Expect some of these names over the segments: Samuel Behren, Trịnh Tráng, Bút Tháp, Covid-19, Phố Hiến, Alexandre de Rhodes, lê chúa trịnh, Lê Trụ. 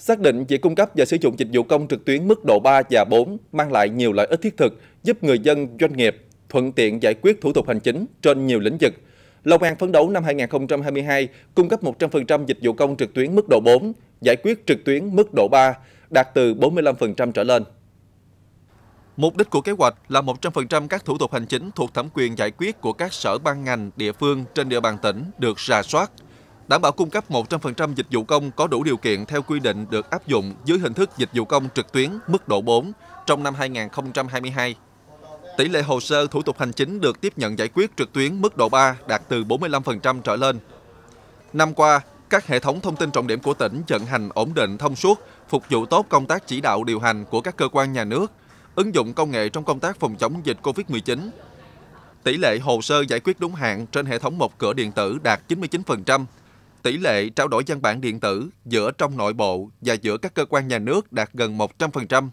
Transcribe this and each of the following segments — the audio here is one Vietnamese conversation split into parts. Xác định việc cung cấp và sử dụng dịch vụ công trực tuyến mức độ 3 và 4 mang lại nhiều lợi ích thiết thực, giúp người dân, doanh nghiệp thuận tiện giải quyết thủ tục hành chính trên nhiều lĩnh vực. Long An phấn đấu năm 2022 cung cấp 100% dịch vụ công trực tuyến mức độ 4, giải quyết trực tuyến mức độ 3, đạt từ 45% trở lên. Mục đích của kế hoạch là 100% các thủ tục hành chính thuộc thẩm quyền giải quyết của các sở ban ngành, địa phương trên địa bàn tỉnh được rà soát, đảm bảo cung cấp 100% dịch vụ công có đủ điều kiện theo quy định được áp dụng dưới hình thức dịch vụ công trực tuyến mức độ 4 trong năm 2022. Tỷ lệ hồ sơ thủ tục hành chính được tiếp nhận giải quyết trực tuyến mức độ 3 đạt từ 45% trở lên. Năm qua, các hệ thống thông tin trọng điểm của tỉnh vận hành ổn định thông suốt, phục vụ tốt công tác chỉ đạo điều hành của các cơ quan nhà nước, ứng dụng công nghệ trong công tác phòng chống dịch Covid-19. Tỷ lệ hồ sơ giải quyết đúng hạn trên hệ thống một cửa điện tử đạt 99%. Tỷ lệ trao đổi văn bản điện tử giữa trong nội bộ và giữa các cơ quan nhà nước đạt gần 100%.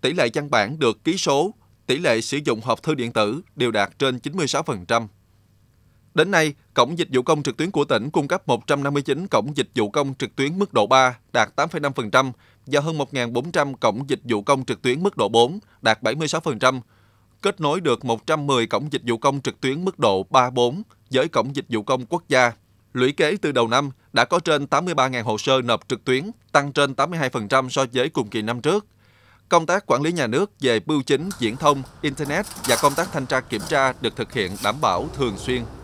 Tỷ lệ văn bản được ký số, tỷ lệ sử dụng hộp thư điện tử đều đạt trên 96%. Đến nay, cổng dịch vụ công trực tuyến của tỉnh cung cấp 159 cổng dịch vụ công trực tuyến mức độ 3 đạt 8,5% và hơn 1.400 cổng dịch vụ công trực tuyến mức độ 4 đạt 76%. Kết nối được 110 cổng dịch vụ công trực tuyến mức độ 3-4 với cổng dịch vụ công quốc gia. Lũy kế từ đầu năm đã có trên 83.000 hồ sơ nộp trực tuyến, tăng trên 82% so với cùng kỳ năm trước. Công tác quản lý nhà nước về bưu chính, viễn thông, Internet và công tác thanh tra kiểm tra được thực hiện đảm bảo thường xuyên.